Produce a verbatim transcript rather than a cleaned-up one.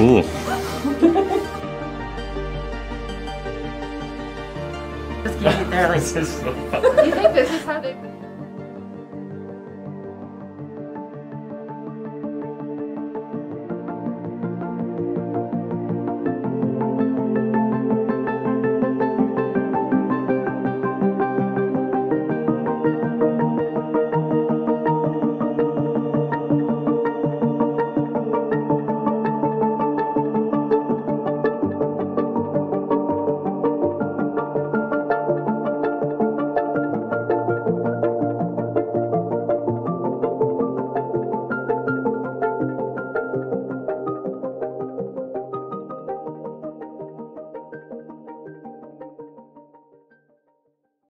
Ooh. Just keep it there. This is so funny. You think this is how they...